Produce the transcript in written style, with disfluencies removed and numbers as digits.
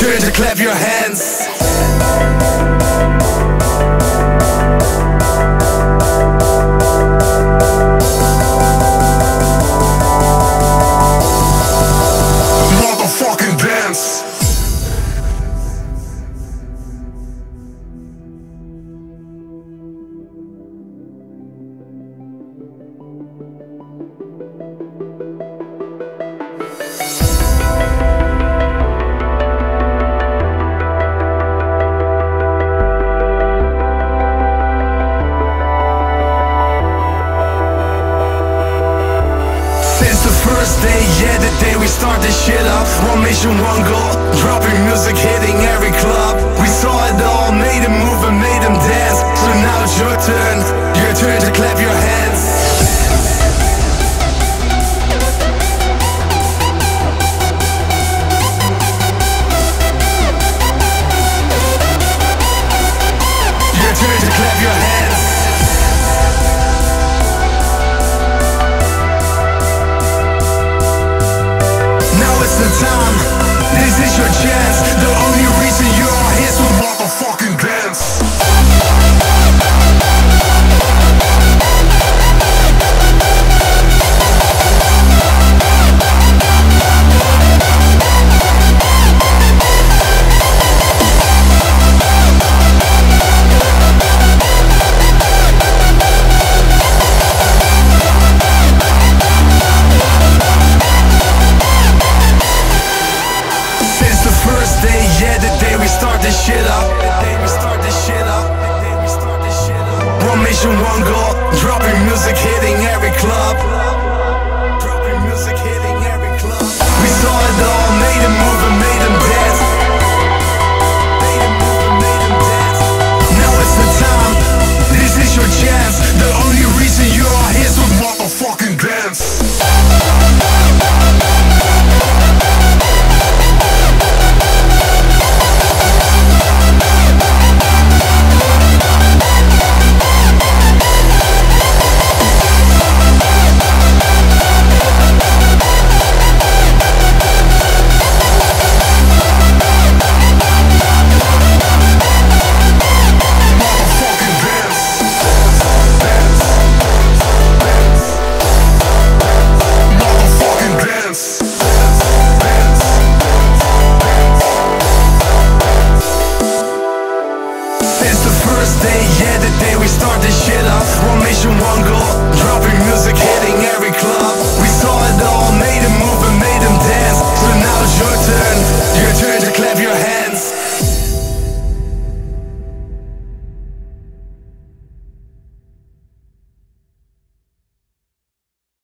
your turn to clap your hands. Motherfucking dance. First day, yeah, the day we start this shit up. One mission, one goal, dropping music, hitting every club. We saw it all, made them move and made them dance. So now it's your turn to clap your hands. Your turn to clap your hands. It's the time, this is your chance. The only reason you are here is to motherfucking dance. Yeah, the day we start this shit up. One mission, one goal, dropping music, hitting every club. We saw it all, made them move and made them dance. Now it's the time, this is your chance. The only reason you are here is to motherfucking dance. Day, yeah, the day we start this shit up. One mission, one goal, dropping